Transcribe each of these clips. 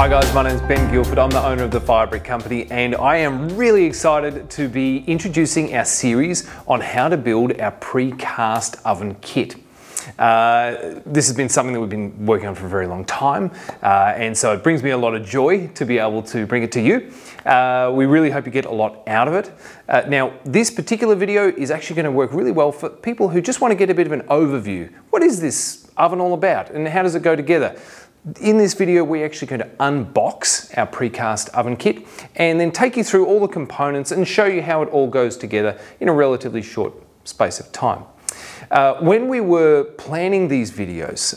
Hi guys, my name is Ben Guilford. I'm the owner of The Firebrick Company, and I am really excited to be introducing our series on how to build our precast oven kit. This has been something that we've been working on for a very long time, and so it brings me a lot of joy to be able to bring it to you. We really hope you get a lot out of it. Now, this particular video is actually going to work really well for people who just want to get a bit of an overview. What is this oven all about, and how does it go together? In this video, we're actually going to unbox our precast oven kit and then take you through all the components and show you how it all goes together in a relatively short space of time. When we were planning these videos,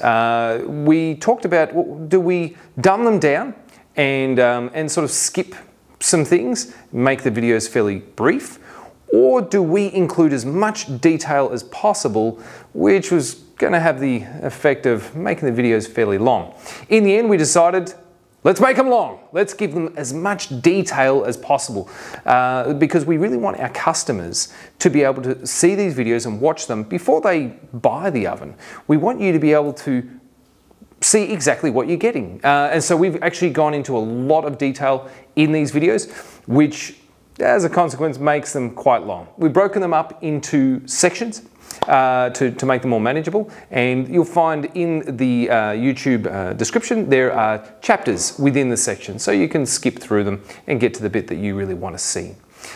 we talked about, well, do we dumb them down and sort of skip some things, make the videos fairly brief, or do we include as much detail as possible, which was going to have the effect of making the videos fairly long. In the end, we decided, let's make them long. Let's give them as much detail as possible because we really want our customers to be able to see these videos and watch them before they buy the oven. We want you to be able to see exactly what you're getting. And so we've actually gone into a lot of detail in these videos, which as a consequence makes them quite long. We've broken them up into sections to make them more manageable, and you'll find in the YouTube description there are chapters within the section, so you can skip through them and get to the bit that you really want to see.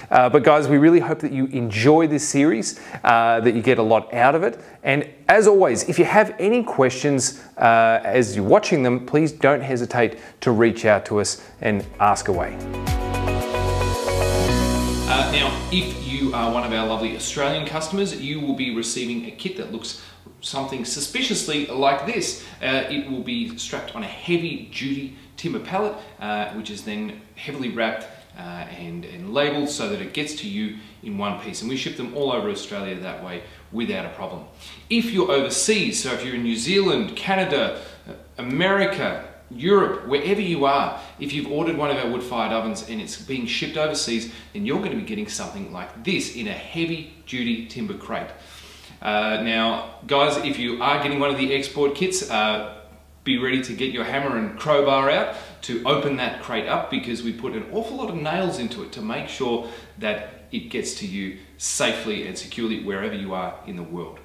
But guys, we really hope that you enjoy this series, that you get a lot out of it, and as always, if you have any questions as you're watching them, please don't hesitate to reach out to us and ask away. Now, if you are one of our lovely Australian customers, you will be receiving a kit that looks something suspiciously like this. It will be strapped on a heavy-duty timber pallet, which is then heavily wrapped and labelled so that it gets to you in one piece. And we ship them all over Australia that way without a problem. If you're overseas, so if you're in New Zealand, Canada, America, Europe, wherever you are, if you've ordered one of our wood-fired ovens and it's being shipped overseas, then you're going to be getting something like this in a heavy-duty timber crate. Now, guys, if you are getting one of the export kits, be ready to get your hammer and crowbar out to open that crate up, because we put an awful lot of nails into it to make sure that it gets to you safely and securely wherever you are in the world.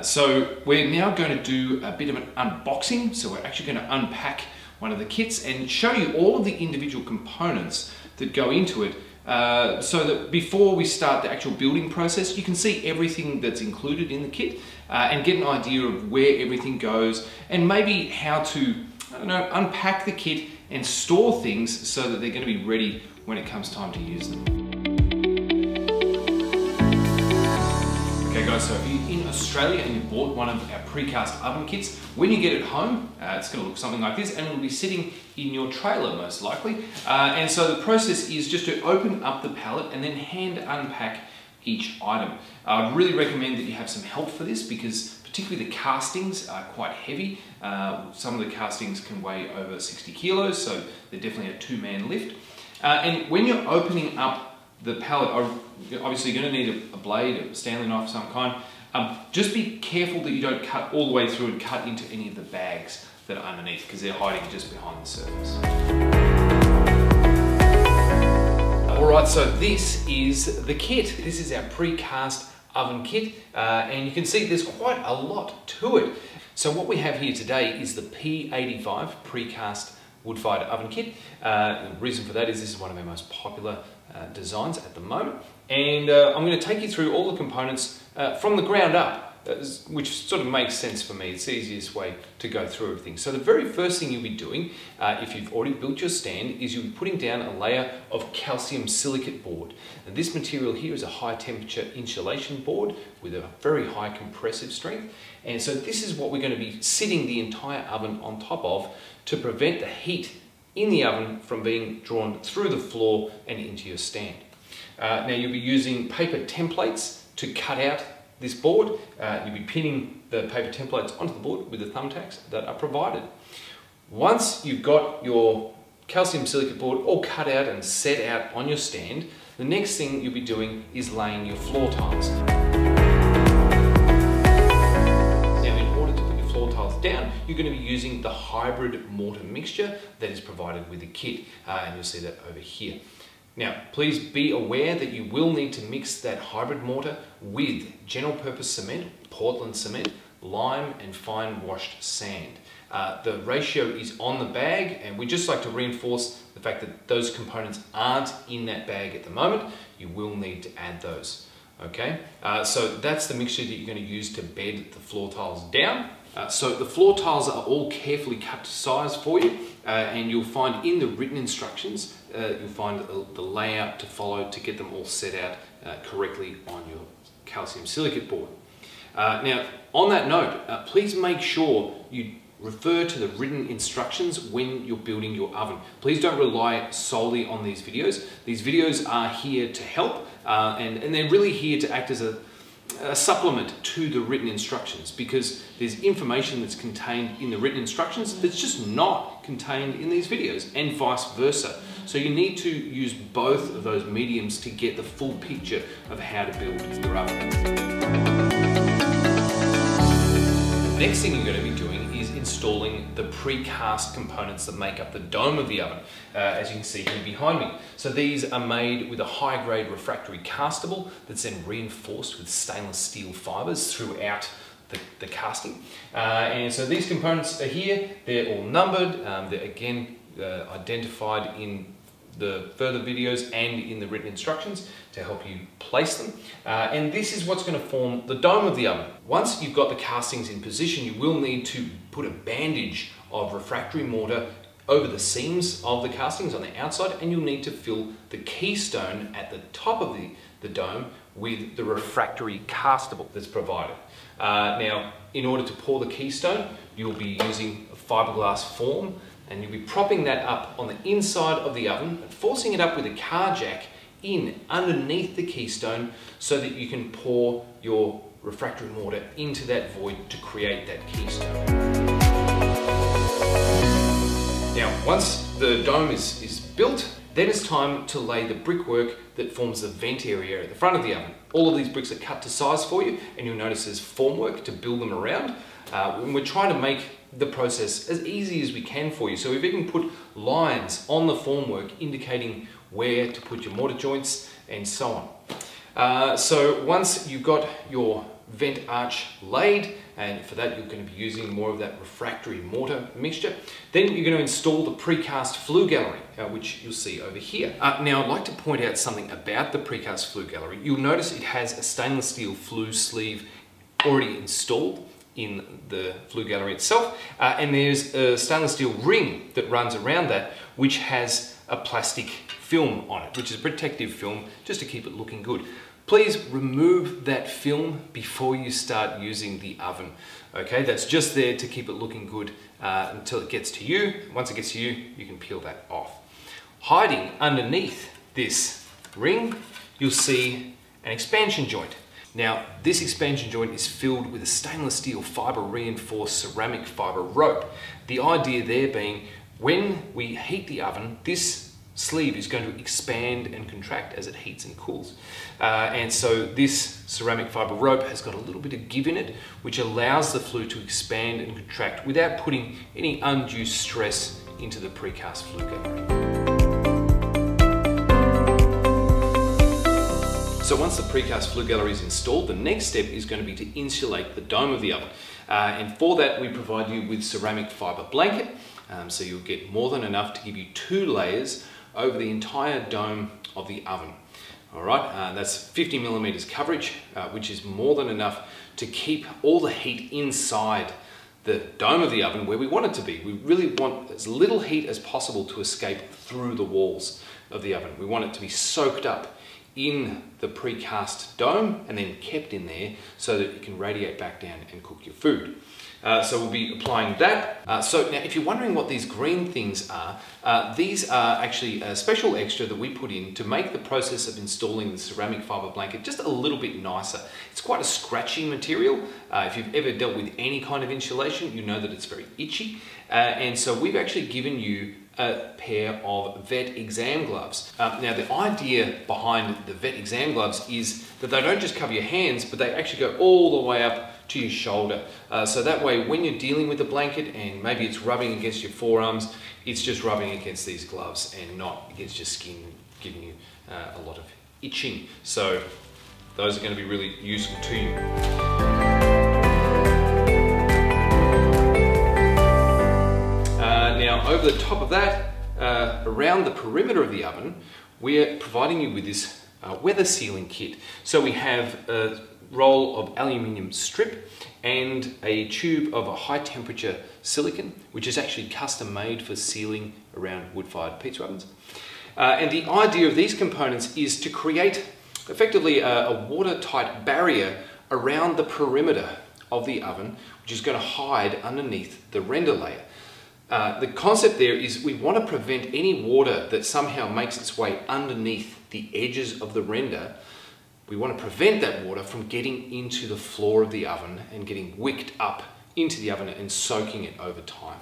So we're now going to do a bit of an unboxing. So we're actually going to unpack one of the kits and show you all of the individual components that go into it, so that before we start the actual building process, you can see everything that's included in the kit and get an idea of where everything goes and maybe how to, I don't know, unpack the kit and store things so that they're going to be ready when it comes time to use them. Okay guys, so if you're in Australia and you bought one of our precast oven kits, when you get it home, it's going to look something like this, and it'll be sitting in your trailer most likely. And so the process is just to open up the pallet and then hand unpack each item. I'd really recommend that you have some help for this, because particularly the castings are quite heavy. Some of the castings can weigh over 60 kilos, so they're definitely a two-man lift. And when you're opening up the pallet, obviously you're going to need a blade, a Stanley knife of some kind. Just be careful that you don't cut all the way through and cut into any of the bags that are underneath, because they're hiding just behind the surface. Alright, so this is the kit. This is our precast oven kit, and you can see there's quite a lot to it. So what we have here today is the P85 precast wood-fired oven kit. The reason for that is this is one of our most popular designs at the moment, and I'm going to take you through all the components from the ground up, which sort of makes sense for me. It's the easiest way to go through everything. So the very first thing you'll be doing, if you've already built your stand, is you'll be putting down a layer of calcium silicate board. And this material here is a high temperature insulation board with a very high compressive strength, and so this is what we're going to be sitting the entire oven on top of to prevent the heat in the oven from being drawn through the floor and into your stand. Now you'll be using paper templates to cut out this board. You'll be pinning the paper templates onto the board with the thumbtacks that are provided. Once you've got your calcium silicate board all cut out and set out on your stand, the next thing you'll be doing is laying your floor tiles. Now in order to put your floor tiles cost down, you're going to be using the hybrid mortar mixture that is provided with the kit, and you'll see that over here. Now, please be aware that you will need to mix that hybrid mortar with general purpose cement, Portland cement, lime and fine washed sand. The ratio is on the bag, and we just like to reinforce the fact that those components aren't in that bag at the moment. You will need to add those. Okay, so that's the mixture that you're going to use to bed the floor tiles down. So the floor tiles are all carefully cut to size for you, and you'll find in the written instructions, you'll find the layout to follow to get them all set out correctly on your calcium silicate board. Now, on that note, please make sure you refer to the written instructions when you're building your oven. Please don't rely solely on these videos. These videos are here to help, and they're really here to act as a supplement to the written instructions, because there's information that's contained in the written instructions that's just not contained in these videos, and vice versa. So you need to use both of those mediums to get the full picture of how to build your oven. The next thing you're going to be doing is installing the precast components that make up the dome of the oven, as you can see here behind me. So these are made with a high-grade refractory castable that's then reinforced with stainless steel fibers throughout the casting. And so these components are here, they're all numbered, they're again identified in the further videos and in the written instructions to help you place them. And this is what's going to form the dome of the oven. Once you've got the castings in position, you will need to put a bandage of refractory mortar over the seams of the castings on the outside, and you'll need to fill the keystone at the top of the dome with the refractory castable that's provided. Now, in order to pour the keystone, you'll be using a fiberglass form, and you'll be propping that up on the inside of the oven and forcing it up with a car jack in underneath the keystone so that you can pour your refractory mortar into that void to create that keystone. Now, once the dome is built, then it's time to lay the brickwork that forms the vent area at the front of the oven. All of these bricks are cut to size for you, and you'll notice there's formwork to build them around. And we're trying to make the process as easy as we can for you. So we've even put lines on the formwork indicating where to put your mortar joints and so on. So once you've got your vent arch laid, and for that you're going to be using more of that refractory mortar mixture, then you're going to install the precast flue gallery, which you'll see over here. Now I'd like to point out something about the precast flue gallery. You'll notice it has a stainless steel flue sleeve already installed in the flue gallery itself, and there's a stainless steel ring that runs around that, which has a plastic film on it, which is a protective film just to keep it looking good. Please remove that film before you start using the oven. Okay, that's just there to keep it looking good until it gets to you. Once it gets to you, you can peel that off. Hiding underneath this ring, you'll see an expansion joint. Now, this expansion joint is filled with a stainless steel fiber reinforced ceramic fiber rope. The idea there being, when we heat the oven, this sleeve is going to expand and contract as it heats and cools. And so this ceramic fiber rope has got a little bit of give in it, which allows the flue to expand and contract without putting any undue stress into the precast flue gallery. So once the precast flue gallery is installed, the next step is going to be to insulate the dome of the oven. And for that, we provide you with ceramic fiber blanket. So you'll get more than enough to give you 2 layers over the entire dome of the oven. All right, that's 50 millimeters coverage, which is more than enough to keep all the heat inside the dome of the oven where we want it to be. We really want as little heat as possible to escape through the walls of the oven. We want it to be soaked up in the precast dome and then kept in there so that it can radiate back down and cook your food. So we'll be applying that. So now if you're wondering what these green things are, these are actually a special extra that we put in to make the process of installing the ceramic fiber blanket just a little bit nicer. It's quite a scratchy material. If you've ever dealt with any kind of insulation, you know that it's very itchy. And so we've actually given you a pair of vet exam gloves. Now the idea behind the vet exam gloves is that they don't just cover your hands, but they actually go all the way up to your shoulder. So that way, when you're dealing with the blanket and maybe it's rubbing against your forearms, it's just rubbing against these gloves and not against your skin, giving you a lot of itching. So those are going to be really useful to you. Over the top of that, around the perimeter of the oven, we're providing you with this weather sealing kit. So we have a roll of aluminium strip and a tube of a high temperature silicon, which is actually custom made for sealing around wood-fired pizza ovens. And the idea of these components is to create effectively a watertight barrier around the perimeter of the oven, which is going to hide underneath the render layer. The concept there is we want to prevent any water that somehow makes its way underneath the edges of the render. We want to prevent that water from getting into the floor of the oven and getting wicked up into the oven and soaking it over time.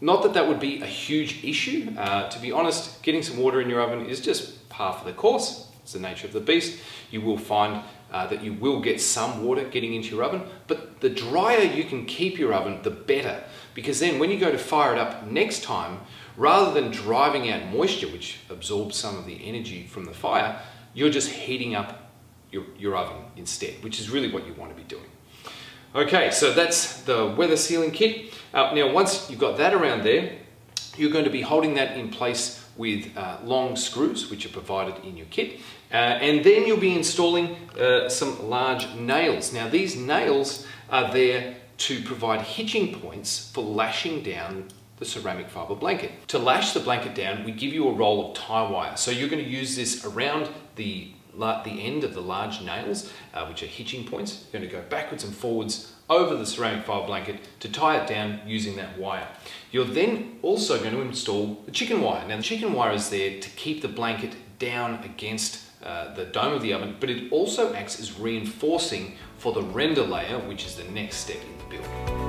Not that that would be a huge issue. To be honest, getting some water in your oven is just par for the course. It's the nature of the beast. You will find that you will get some water getting into your oven, but the drier you can keep your oven, the better. Because then when you go to fire it up next time, rather than driving out moisture, which absorbs some of the energy from the fire, you're just heating up your oven instead, which is really what you want to be doing. Okay, so that's the weather sealing kit. Now, once you've got that around there, you're going to be holding that in place with long screws, which are provided in your kit. And then you'll be installing some large nails. Now, these nails are there to provide hitching points for lashing down the ceramic fiber blanket. To lash the blanket down, we give you a roll of tie wire. So you're going to use this around the end of the large nails, which are hitching points. You're going to go backwards and forwards over the ceramic fiber blanket to tie it down using that wire. You're then also going to install the chicken wire. Now the chicken wire is there to keep the blanket down against the dome of the oven, but it also acts as reinforcing for the render layer, which is the next step in the build.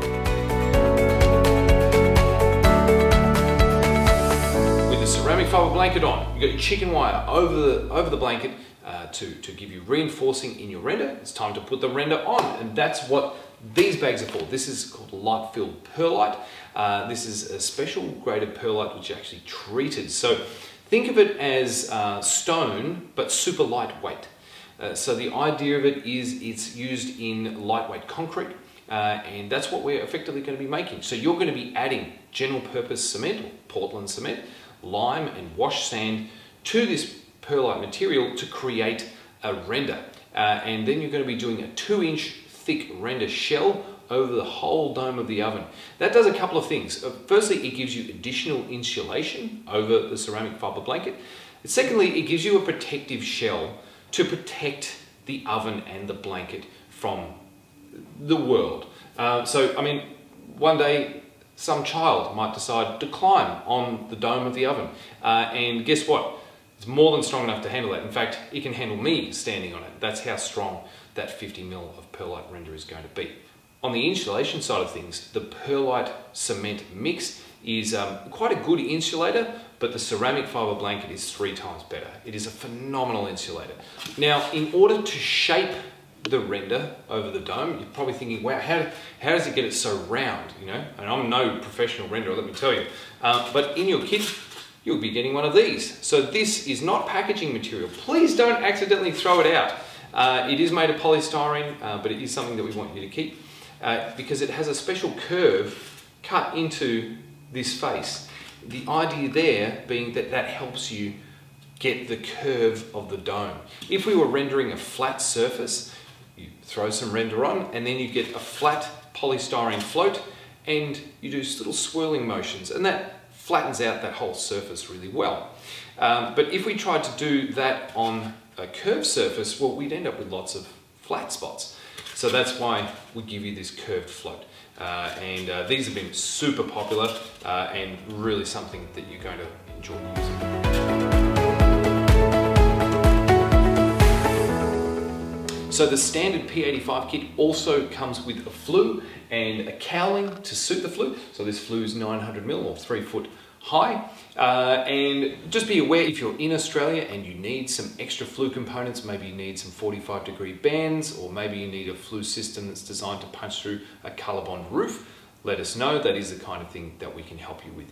With the ceramic fiber blanket on, you've got your chicken wire over the blanket to give you reinforcing in your render. It's time to put the render on, and that's what these bags are for. This is called light-filled perlite. This is a special grade of perlite which is actually treated. So think of it as stone, but super lightweight. So the idea of it is it's used in lightweight concrete, and that's what we're effectively going to be making. So you're going to be adding general purpose cement, or Portland cement, lime and wash sand to this perlite material to create a render. And then you're going to be doing a 2-inch thick render shell over the whole dome of the oven. That does a couple of things. Firstly, it gives you additional insulation over the ceramic fiber blanket. Secondly, it gives you a protective shell to protect the oven and the blanket from the world. So, I mean, one day some child might decide to climb on the dome of the oven. And guess what? It's more than strong enough to handle that. In fact, it can handle me standing on it. That's how strong that 50 mil of perlite render is going to be. On the insulation side of things, the perlite cement mix is quite a good insulator, but the ceramic fiber blanket is 3 times better. It is a phenomenal insulator. Now, in order to shape the render over the dome, you're probably thinking, wow, how does it get it so round? You know, and I'm no professional renderer, let me tell you. But in your kit, you'll be getting one of these. So this is not packaging material. Please don't accidentally throw it out. It is made of polystyrene, but it is something that we want you to keep. Because it has a special curve cut into this face. The idea there being that that helps you get the curve of the dome. If we were rendering a flat surface, you throw some render on and then you get a flat polystyrene float and you do little swirling motions and that flattens out that whole surface really well. But if we tried to do that on a curved surface, well, we'd end up with lots of flat spots. So that's why we give you this curved float. And these have been super popular and really something that you're going to enjoy using. So the standard P85 kit also comes with a flue and a cowling to suit the flue. So this flue is 900 mil or 3 foot high. And just be aware, if you're in Australia and you need some extra flue components, maybe you need some 45-degree bands, or maybe you need a flue system that's designed to punch through a COLORBOND roof, let us know. That is the kind of thing that we can help you with.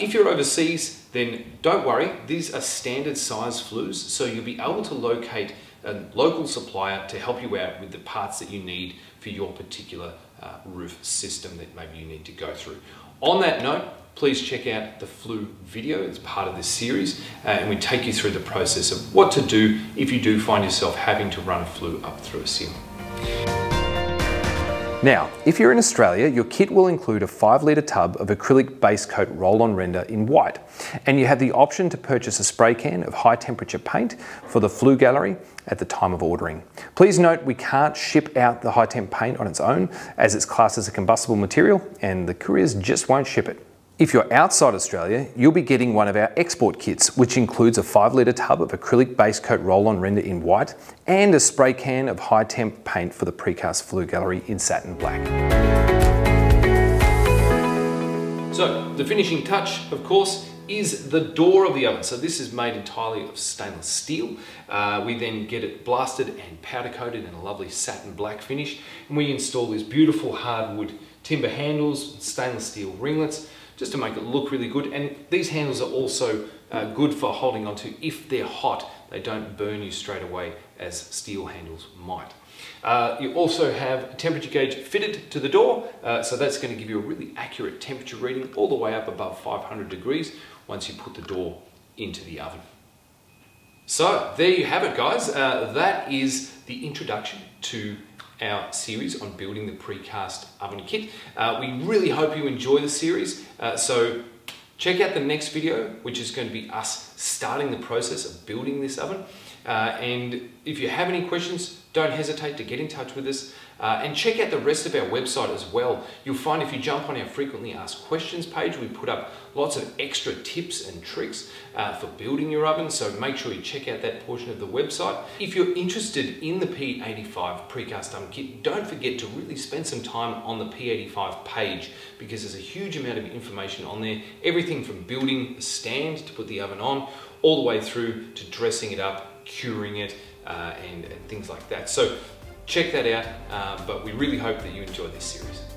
If you're overseas, then don't worry. These are standard size flues, so you'll be able to locate a local supplier to help you out with the parts that you need for your particular roof system that maybe you need to go through. On that note, please check out the flue video. It's part of this series, and we take you through the process of what to do if you do find yourself having to run a flue up through a ceiling. Now, if you're in Australia, your kit will include a 5-litre tub of acrylic base coat roll-on render in white, and you have the option to purchase a spray can of high temperature paint for the flue gallery at the time of ordering. Please note we can't ship out the high temp paint on its own, as it's classed as a combustible material and the couriers just won't ship it. If you're outside Australia, you'll be getting one of our export kits, which includes a 5-litre tub of acrylic base coat roll-on render in white and a spray can of high temp paint for the PreCast flue gallery in satin black. So the finishing touch, of course, is the door of the oven. So this is made entirely of stainless steel. We then get it blasted and powder coated in a lovely satin black finish. And we install these beautiful hardwood timber handles, stainless steel ringlets, just to make it look really good. And these handles are also good for holding onto if they're hot. They don't burn you straight away as steel handles might. You also have a temperature gauge fitted to the door, so that's going to give you a really accurate temperature reading all the way up above 500 degrees once you put the door into the oven. So there you have it, guys. That is the introduction to our series on building the PreCast oven kit. We really hope you enjoy the series. So check out the next video, which is going to be us starting the process of building this oven. And if you have any questions, don't hesitate to get in touch with us. And check out the rest of our website as well. You'll find if you jump on our frequently asked questions page, we put up lots of extra tips and tricks for building your oven. So make sure you check out that portion of the website. If you're interested in the P85 PreCast oven kit, don't forget to really spend some time on the P85 page, because there's a huge amount of information on there. Everything from building the stand to put the oven on, all the way through to dressing it up, curing it, and things like that. So check that out, but we really hope that you enjoy this series.